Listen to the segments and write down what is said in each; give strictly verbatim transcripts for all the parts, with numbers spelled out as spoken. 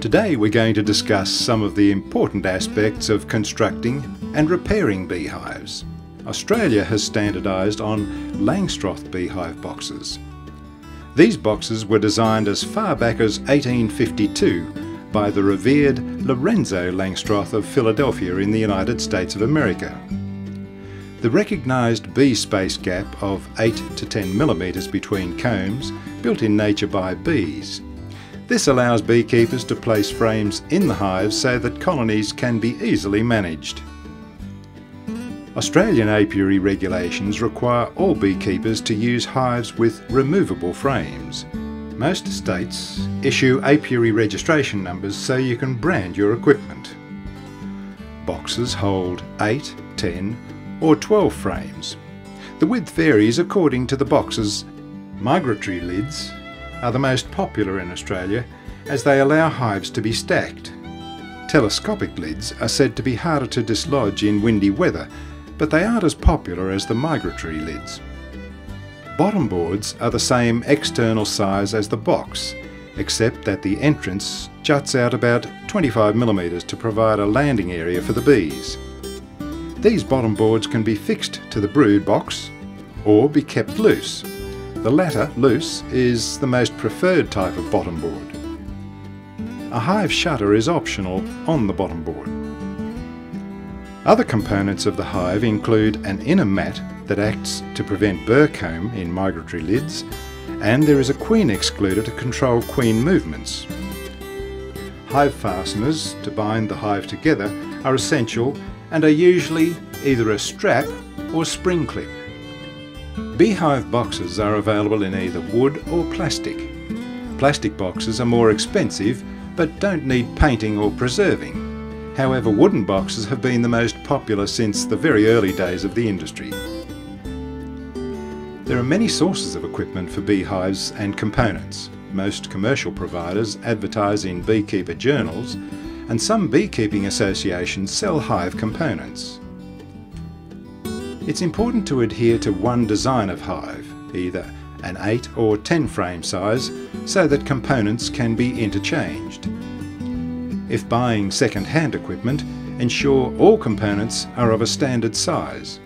Today we're going to discuss some of the important aspects of constructing and repairing beehives. Australia has standardised on Langstroth beehive boxes. These boxes were designed as far back as eighteen fifty-two by the revered Lorenzo Langstroth of Philadelphia in the United States of America. The recognised bee space gap of eight to ten millimetres between combs, built in nature by bees. This allows beekeepers to place frames in the hives so that colonies can be easily managed. Australian apiary regulations require all beekeepers to use hives with removable frames. Most states issue apiary registration numbers so you can brand your equipment. Boxes hold eight, ten or twelve frames. The width varies according to the boxes. Migratory lids are the most popular in Australia as they allow hives to be stacked. Telescopic lids are said to be harder to dislodge in windy weather, but they aren't as popular as the migratory lids. Bottom boards are the same external size as the box, except that the entrance juts out about twenty-five millimetres to provide a landing area for the bees. These bottom boards can be fixed to the brood box or be kept loose. The latter, loose, is the most preferred type of bottom board. A hive shutter is optional on the bottom board. Other components of the hive include an inner mat that acts to prevent burrcomb in migratory lids, and there is a queen excluder to control queen movements. Hive fasteners to bind the hive together are essential and are usually either a strap or spring clip. Beehive boxes are available in either wood or plastic. Plastic boxes are more expensive but don't need painting or preserving. However, wooden boxes have been the most popular since the very early days of the industry. There are many sources of equipment for beehives and components. Most commercial providers advertise in beekeeper journals, and some beekeeping associations sell hive components. It's important to adhere to one design of hive, either an eight or ten frame size, so that components can be interchanged. If buying second-hand equipment, ensure all components are of a standard size.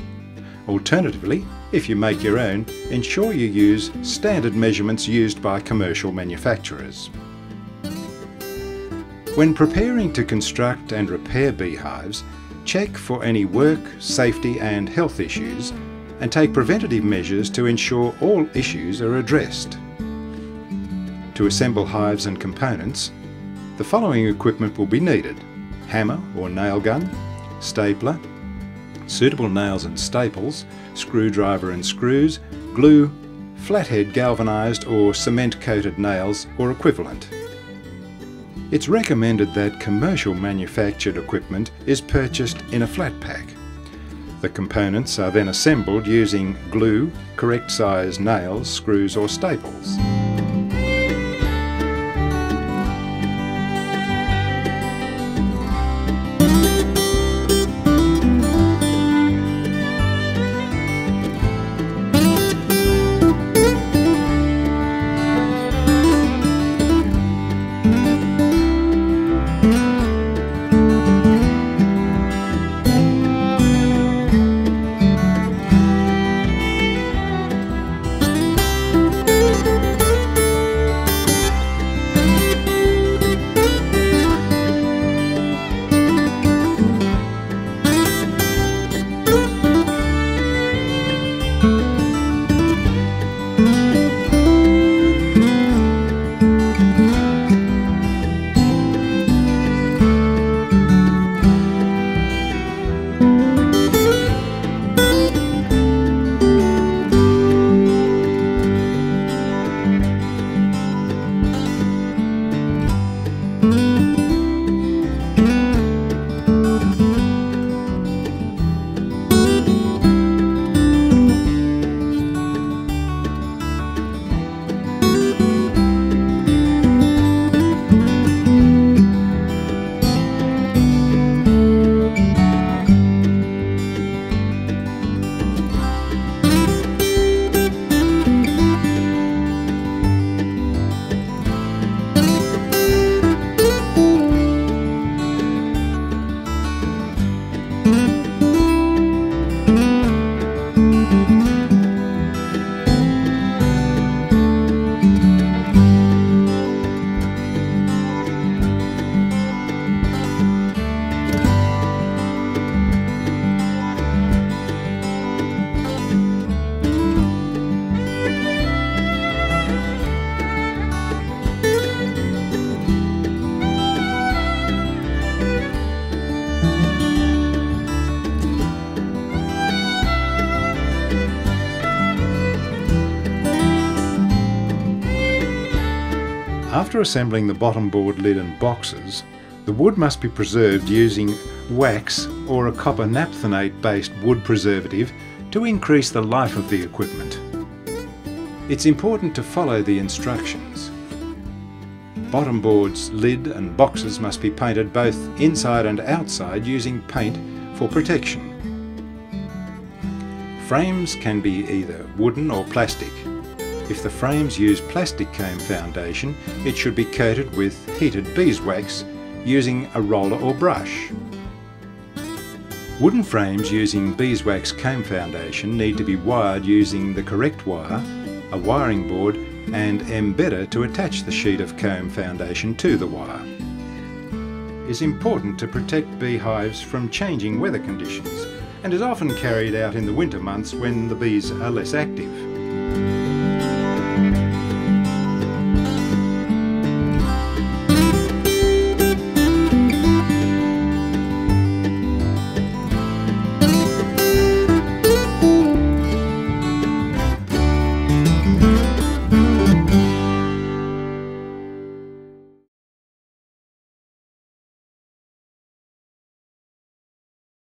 Alternatively, if you make your own, ensure you use standard measurements used by commercial manufacturers. When preparing to construct and repair beehives, check for any work, safety and health issues, and take preventative measures to ensure all issues are addressed. To assemble hives and components, the following equipment will be needed: hammer or nail gun, stapler, suitable nails and staples, screwdriver and screws, glue, flathead galvanised or cement-coated nails or equivalent. It's recommended that commercial manufactured equipment is purchased in a flat pack. The components are then assembled using glue, correct size nails, screws or staples. Music. After assembling the bottom board lid and boxes, the wood must be preserved using wax or a copper naphthenate based wood preservative to increase the life of the equipment. It's important to follow the instructions. Bottom boards, lid and boxes must be painted both inside and outside using paint for protection. Frames can be either wooden or plastic. If the frames use plastic cone foundation, it should be coated with heated beeswax using a roller or brush. Wooden frames using beeswax comb foundation need to be wired using the correct wire, a wiring board and embedder to attach the sheet of comb foundation to the wire. It's important to protect beehives from changing weather conditions and is often carried out in the winter months when the bees are less active.